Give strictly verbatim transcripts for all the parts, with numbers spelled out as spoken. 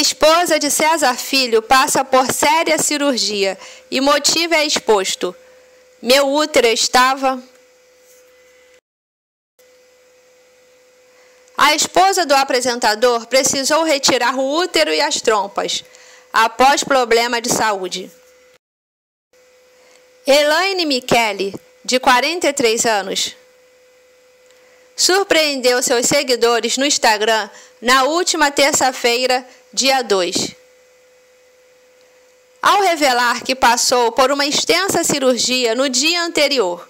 Esposa de César Filho passa por séria cirurgia e motivo é exposto. Meu útero estava... A esposa do apresentador precisou retirar o útero e as trompas, após problema de saúde. Elaine Mickely, de quarenta e três anos, surpreendeu seus seguidores no Instagram na última terça-feira, dia dois. Ao revelar que passou por uma extensa cirurgia no dia anterior,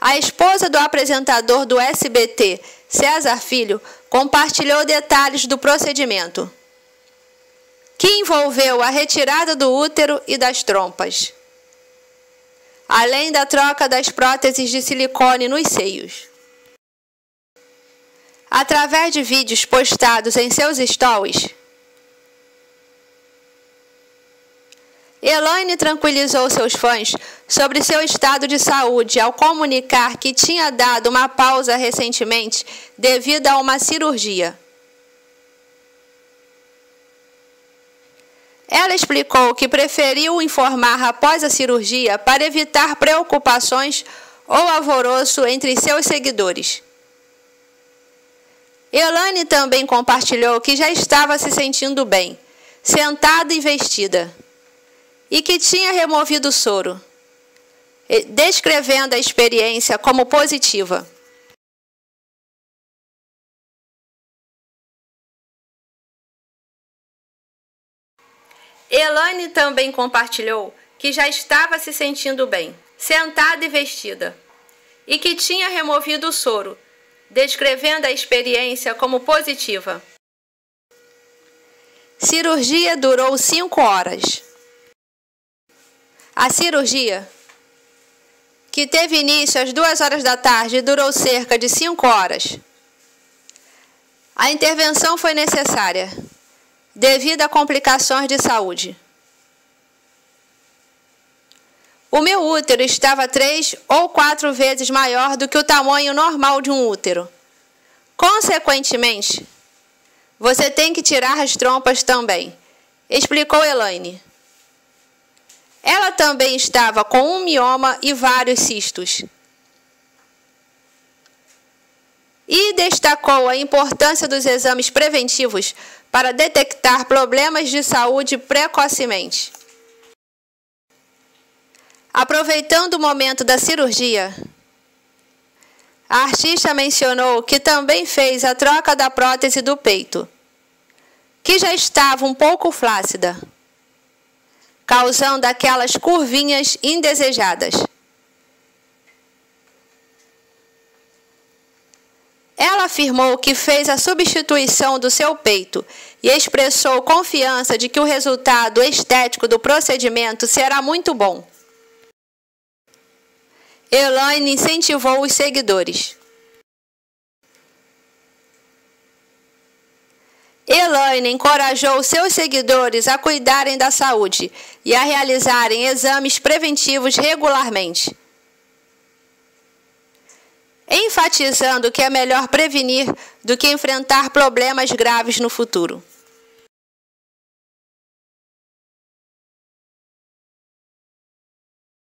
a esposa do apresentador do S B T, César Filho, compartilhou detalhes do procedimento, que envolveu a retirada do útero e das trompas, além da troca das próteses de silicone nos seios. Através de vídeos postados em seus stories, Elaine tranquilizou seus fãs sobre seu estado de saúde ao comunicar que tinha dado uma pausa recentemente devido a uma cirurgia. Ela explicou que preferiu informar após a cirurgia para evitar preocupações ou alvoroço entre seus seguidores. Elaine também compartilhou que já estava se sentindo bem, sentada e vestida, e que tinha removido o soro, descrevendo a experiência como positiva. Elaine também compartilhou que já estava se sentindo bem, sentada e vestida, e que tinha removido o soro, descrevendo a experiência como positiva. Cirurgia durou cinco horas. A cirurgia, que teve início às duas horas da tarde e durou cerca de cinco horas. A intervenção foi necessária, devido a complicações de saúde. O meu útero estava três ou quatro vezes maior do que o tamanho normal de um útero. Consequentemente, você tem que tirar as trompas também, explicou Elaine. Ela também estava com um mioma e vários cistos. E destacou a importância dos exames preventivos para detectar problemas de saúde precocemente. Aproveitando o momento da cirurgia, a artista mencionou que também fez a troca da prótese do peito, que já estava um pouco flácida, causando aquelas curvinhas indesejadas. Ela afirmou que fez a substituição do seu peito e expressou confiança de que o resultado estético do procedimento será muito bom. Elaine incentivou os seguidores. Elaine encorajou seus seguidores a cuidarem da saúde e a realizarem exames preventivos regularmente, enfatizando que é melhor prevenir do que enfrentar problemas graves no futuro.